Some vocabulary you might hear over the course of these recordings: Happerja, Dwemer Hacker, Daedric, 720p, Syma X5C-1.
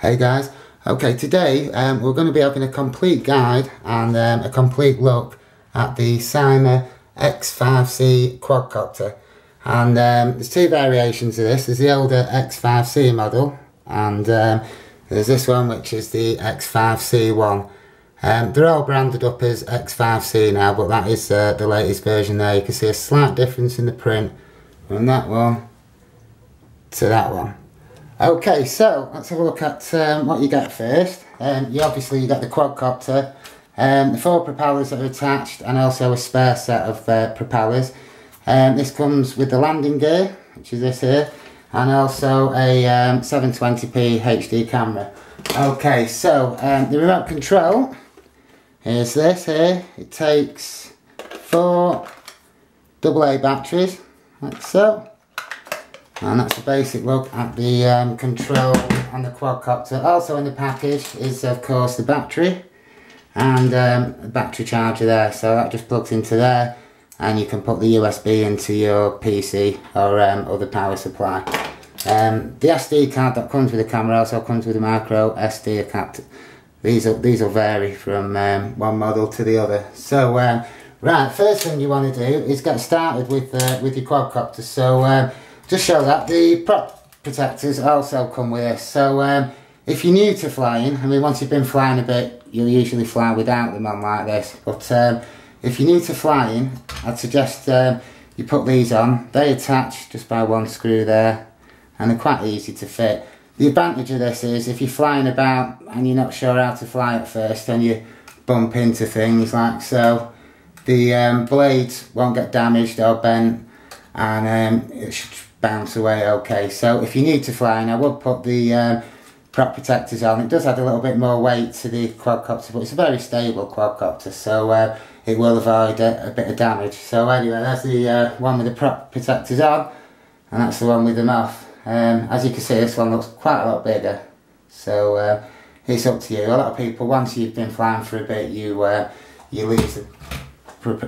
Hey guys, okay, today we're going to be having a complete guide and a complete look at the Syma X5C quadcopter. And there's two variations of this. There's the older X5C model, and there's this one which is the X5C-1. They're all branded up as X5C now, but that is the latest version there. You can see a slight difference in the print from that one to that one. Okay, so let's have a look at what you get first. You get the quadcopter, the four propellers that are attached, and also a spare set of propellers. This comes with the landing gear, which is this here, and also a 720p HD camera. Okay, so the remote control is this here. It takes four AA batteries, like so. And that's a basic look at the control on the quadcopter. Also in the package is of course the battery and a battery charger there, so that just plugs into there and you can put the USB into your PC or other power supply. The SD card that comes with the camera also comes with a micro SD card. These will vary from one model to the other. So right, first thing you want to do is get started with your quadcopter. So just show that the prop protectors also come with this. So if you're new to flying, I mean, once you've been flying a bit, you'll usually fly without them on like this. But if you're new to flying, I'd suggest you put these on. They attach just by one screw there, and they're quite easy to fit. The advantage of this is if you're flying about and you're not sure how to fly at first, then you bump into things like so. The blades won't get damaged or bent, and it should bounce away okay. So if you need to fly, and I would put the prop protectors on. It does add a little bit more weight to the quadcopter, but it's a very stable quadcopter, so it will avoid a bit of damage. So anyway, that's the one with the prop protectors on, and that's the one with them off. As you can see, this one looks quite a lot bigger, so it's up to you. A lot of people, once you've been flying for a bit, you lose the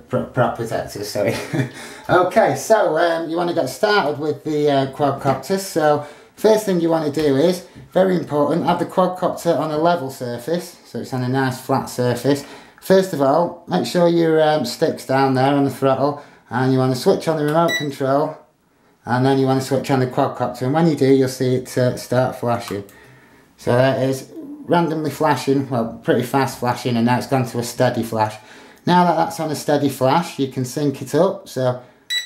prop protectors, sorry. Okay, so you want to get started with the quadcopters. So first thing you want to do is, very important, have the quadcopter on a level surface, so it's on a nice flat surface. First of all, make sure your stick's down there on the throttle, and you want to switch on the remote control, and then you want to switch on the quadcopter, and when you do, you'll see it start flashing. So that is randomly flashing, well, pretty fast flashing, and now it's gone to a steady flash. Now that that's on a steady flash, you can sync it up, so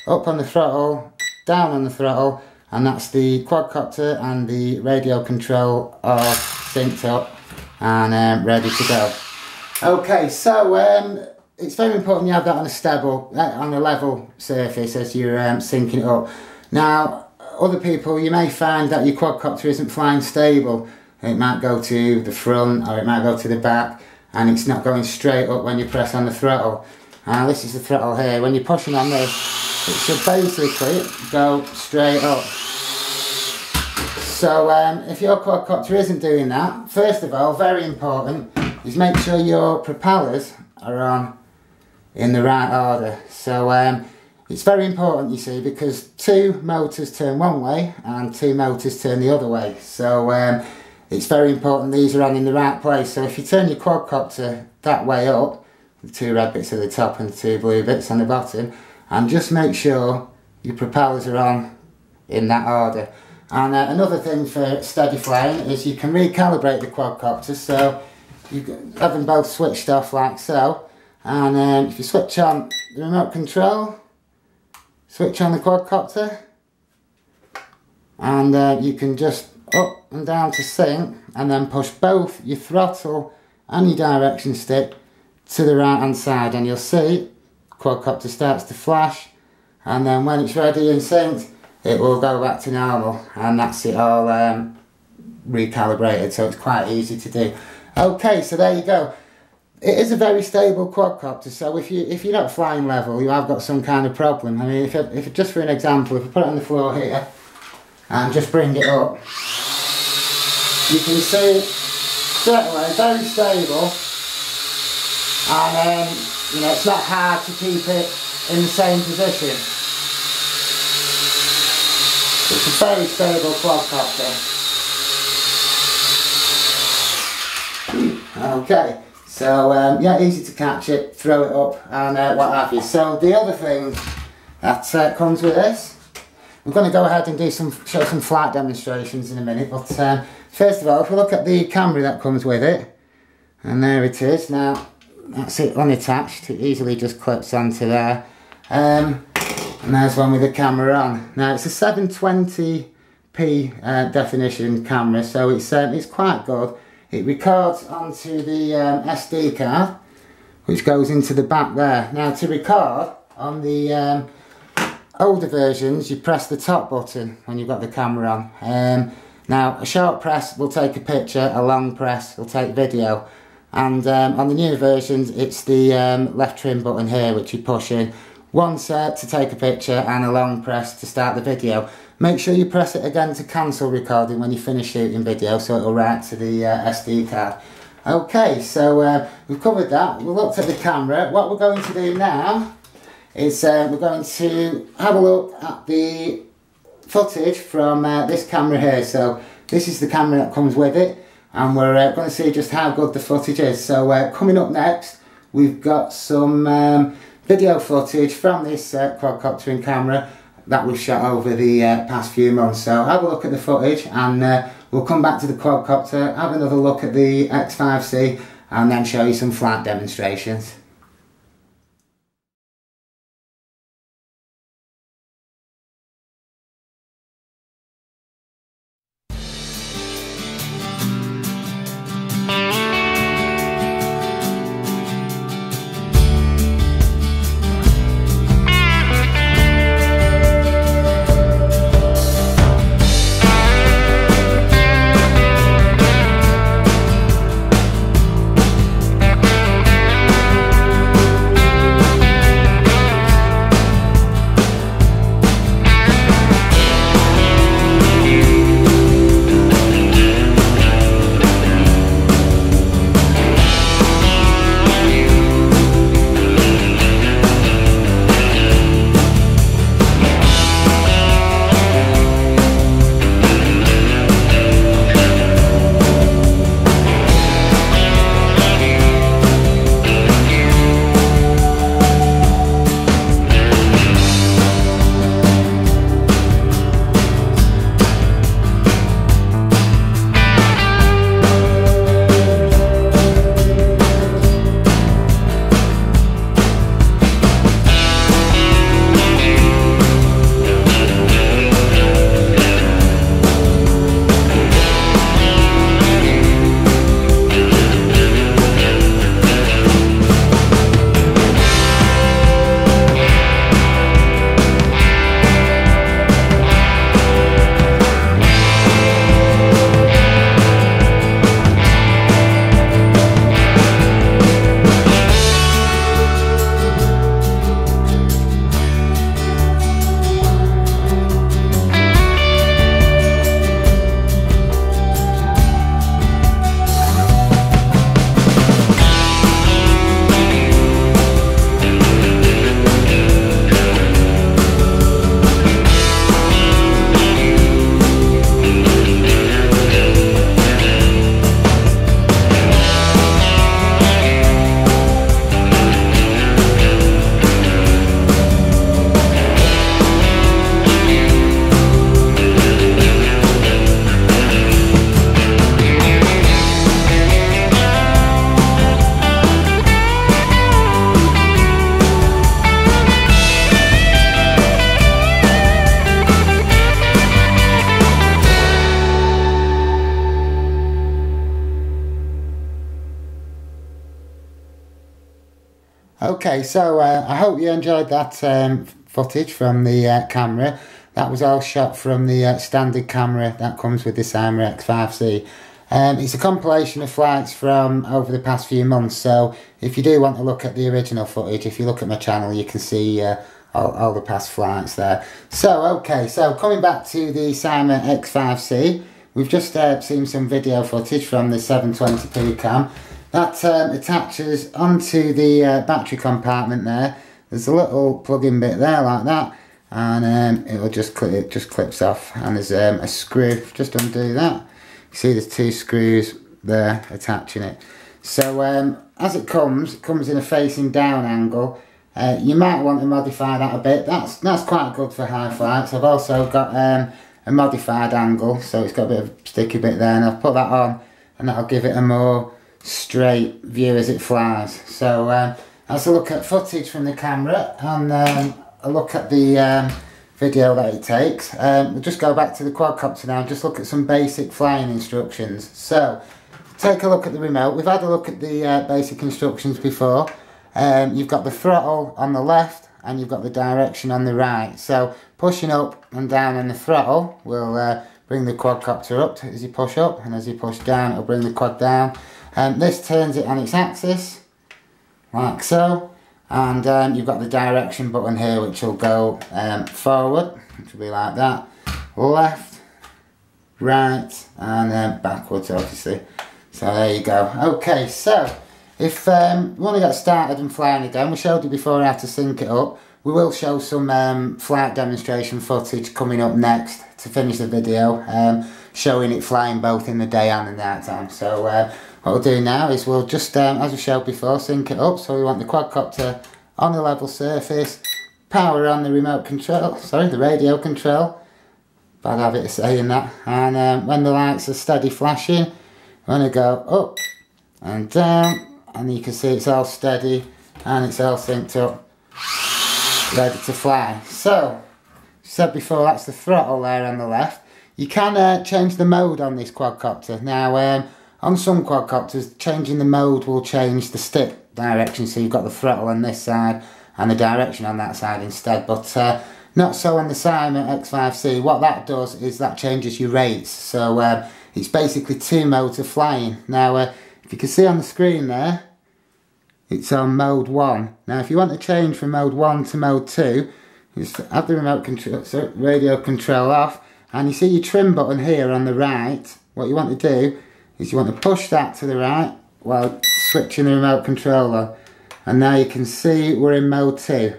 up on the throttle, down on the throttle, and that's the quadcopter and the radio control are synced up and ready to go. Okay, so it's very important you have that on a stable, on a level surface as you're syncing it up. Now, other people, you may find that your quadcopter isn't flying stable. It might go to the front or it might go to the back, and it's not going straight up when you press on the throttle. Now this is the throttle here. When you're pushing on this, it should basically go straight up. So if your quadcopter isn't doing that, first of all, very important, is make sure your propellers are on in the right order. So it's very important, you see, because two motors turn one way and two motors turn the other way. So it's very important these are on in the right place. So if you turn your quadcopter that way up, the two red bits at the top and the two blue bits on the bottom, and just make sure your propellers are on in that order. And another thing for steady flying is you can recalibrate the quadcopter, so you have them both switched off like so, and if you switch on the remote control, switch on the quadcopter, and you can just up and down to sync, and then push both your throttle and your direction stick to the right hand side, and you'll see quadcopter starts to flash, and then when it's ready and synced, it will go back to normal, and that's it all recalibrated, so it's quite easy to do. Okay, so there you go. It is a very stable quadcopter, so if you're not flying level, you have got some kind of problem. I mean, if just for an example, if I put it on the floor here and just bring it up, you can see straight away, very stable, and you know, it's not hard to keep it in the same position. It's a very stable quadcopter. Okay, so yeah, easy to catch it, throw it up and what have you. So the other thing that comes with this, I'm going to go ahead and do show some flight demonstrations in a minute, but first of all, if we look at the camera that comes with it, and there it is. Now that's it unattached, it easily just clips onto there. And there's one with the camera on. Now it's a 720p definition camera, so it's quite good. It records onto the SD card, which goes into the back there. Now to record on the older versions, you press the top button when you've got the camera on. Now a short press will take a picture, a long press will take video. And on the newer versions, it's the left trim button here which you push in. One set to take a picture and a long press to start the video. Make sure you press it again to cancel recording when you finish shooting video, so it'll write to the SD card. Okay, so we've covered that. We've looked at the camera. What we're going to do now is we're going to have a look at the footage from this camera here. So this is the camera that comes with it, and we're going to see just how good the footage is. So coming up next, we've got some video footage from this quadcoptering camera that we've shot over the past few months. So have a look at the footage, and we'll come back to the quadcopter, have another look at the X5C, and then show you some flight demonstrations. Okay, so I hope you enjoyed that footage from the camera. That was all shot from the standard camera that comes with the Syma X5C. It's a compilation of flights from over the past few months, so if you do want to look at the original footage, if you look at my channel, you can see all the past flights there. So, okay, so coming back to the Syma X5C, we've just seen some video footage from the 720p cam. That attaches onto the battery compartment there. There's a little plug-in bit there like that, and it just clips off, and there's a screw. Just undo that. You see there's two screws there attaching it. So as it comes in a facing down angle. You might want to modify that a bit. That's quite good for high flights. I've also got a modified angle, so it's got a bit of a sticky bit there, and I'll put that on, and that'll give it a more straight view as it flies. So that's a look at footage from the camera, and a look at the video that it takes. We'll just go back to the quadcopter now and just look at some basic flying instructions. So take a look at the remote. We've had a look at the basic instructions before. You've got the throttle on the left and you've got the direction on the right. So pushing up and down on the throttle will bring the quadcopter up as you push up, and as you push down it'll bring the quad down. This turns it on its axis like so, and you've got the direction button here which will go forward, which will be like that, left, right, and backwards obviously. So there you go. Okay, so if you want to get started and flying again, we showed you before how to sync it up. We will show some flight demonstration footage coming up next to finish the video, showing it flying both in the day and the night time. So what we'll do now is we'll just, as we showed before, sync it up. So we want the quadcopter on the level surface, power on the remote control, sorry, the radio control. Bad habit of saying that. And when the lights are steady flashing, we want to go up and down. And you can see it's all steady and it's all synced up, ready to fly. So, said before, that's the throttle there on the left. You can change the mode on this quadcopter. Now, on some quadcopters, changing the mode will change the stick direction. So you've got the throttle on this side and the direction on that side instead. But not so on the Syma X5C. What that does is that changes your rates. So it's basically two modes of flying. Now, if you can see on the screen there, it's on mode 1. Now if you want to change from mode 1 to mode 2, you just have the remote control, so radio control off, and you see your trim button here on the right. What you want to do is you want to push that to the right while switching the remote control on. And now you can see we're in mode 2.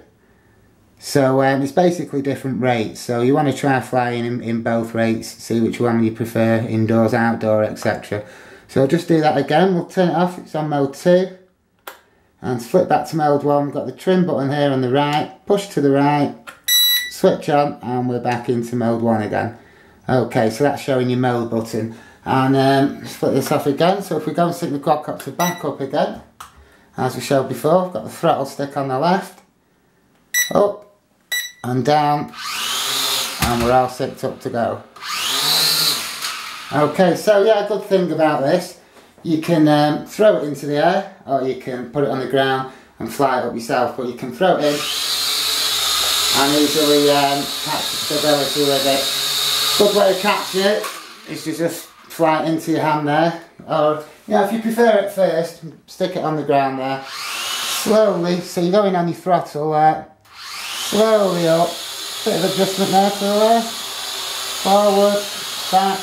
So it's basically different rates, so you want to try flying in both rates, see which one you prefer, indoors, outdoor, etc. So I'll just do that again. We'll turn it off, it's on mode 2. And flip back to mode 1, we've got the trim button here on the right, push to the right, switch on, and we're back into mode 1 again. Okay, so that's showing your mode button. And flip this off again, so if we go and sync the quadcopter back up again, as we showed before, we've got the throttle stick on the left, up and down, and we're all synced up to go. Okay, so yeah, a good thing about this, you can throw it into the air, or you can put it on the ground and fly it up yourself, but you can throw it in and easily catch stability with it. Good way of catching it is to just fly it into your hand there, or you know, if you prefer it first, stick it on the ground there, slowly, so you're going on your throttle there, slowly up, bit of adjustment there to the left, forward, back.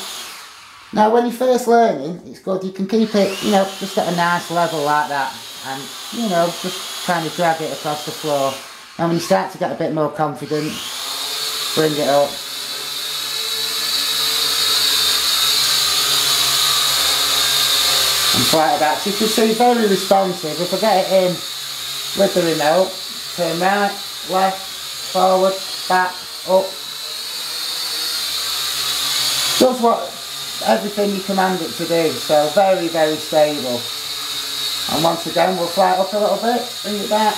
Now when you're first learning, it's good, you can keep it, you know, just at a nice level like that, and, you know, just kind of drag it across the floor. And when you start to get a bit more confident, bring it up. And fly it back. So you can see, very responsive. If I get it in with the remote, turn right, left, forward, back, up. Does what? Everything you command it to do, so very, very stable. And once again, we'll fly it up a little bit, bring it back,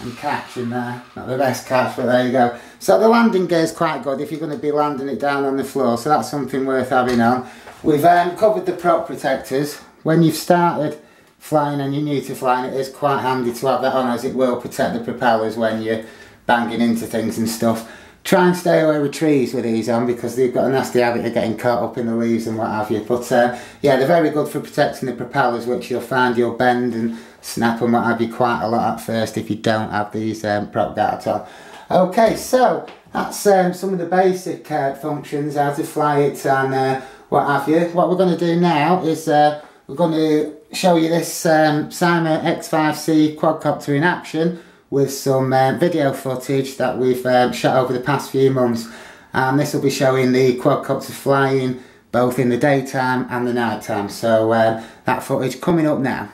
and catch in there. Not the best catch, but there you go. So the landing gear is quite good if you're going to be landing it down on the floor, so that's something worth having on. We've covered the prop protectors. When you've started flying and you're new to flying, it is quite handy to have that on, as it will protect the propellers when you're banging into things and stuff. Try and stay away with trees with these on, because they've got a nasty habit of getting caught up in the leaves and what have you. But yeah, they're very good for protecting the propellers, which you'll find you'll bend and snap and what have you quite a lot at first if you don't have these prop guards on. Okay, so that's some of the basic functions, how to fly it and what have you. What we're going to do now is we're going to show you this Syma X5C quadcopter in action, with some video footage that we've shot over the past few months, and this will be showing the quadcopter flying both in the daytime and the nighttime. So that footage coming up now.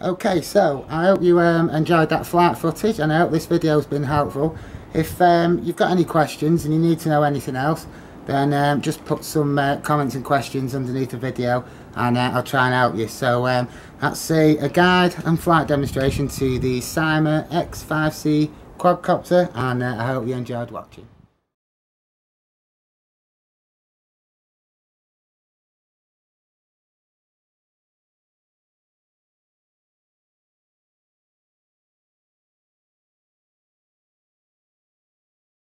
Okay, so I hope you enjoyed that flight footage, and I hope this video's been helpful. If you've got any questions and you need to know anything else, then just put some comments and questions underneath the video, and I'll try and help you. So that's a guide and flight demonstration to the Syma X5C quadcopter, and I hope you enjoyed watching.